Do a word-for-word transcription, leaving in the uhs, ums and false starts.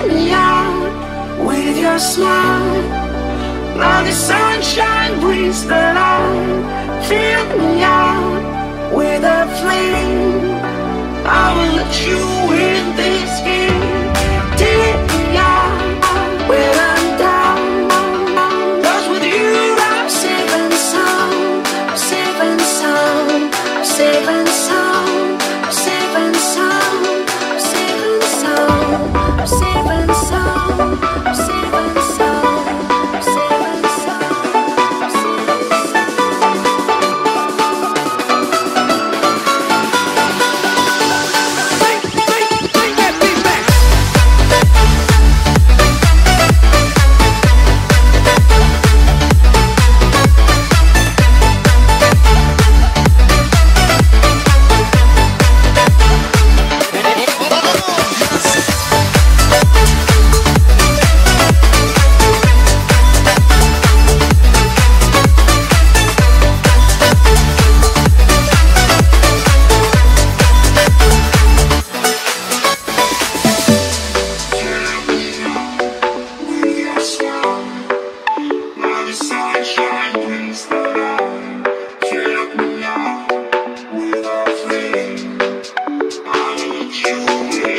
find me out with your smile. Now the sunshine brings the light. Fill me out with a flame. I will let you in this game. You